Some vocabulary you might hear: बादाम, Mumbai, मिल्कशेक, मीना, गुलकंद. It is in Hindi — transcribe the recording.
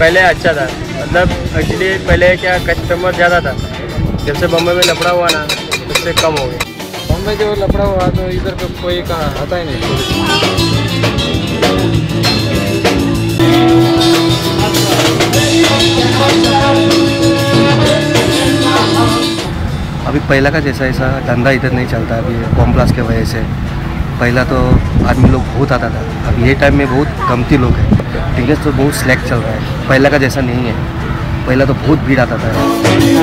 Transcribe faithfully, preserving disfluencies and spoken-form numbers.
पहले अच्छा था, मतलब एक्चुअली पहले क्या कस्टमर ज़्यादा था। जब से बम्बई में लफड़ा हुआ ना उससे कम हो गया। बम्बई जो लफड़ा हुआ तो इधर पे कोई का आता ही नहीं। अभी पहला का जैसा ऐसा धंधा इधर नहीं चलता अभी बॉम्ब्लास्ट के वजह से। पहला तो आदमी लोग बहुत आता था, अब ये टाइम में बहुत कमती लोग हैं। टिकट तो बहुत सिलेक्ट चल रहा है, पहला का जैसा नहीं है। पहला तो बहुत भीड़ आता था।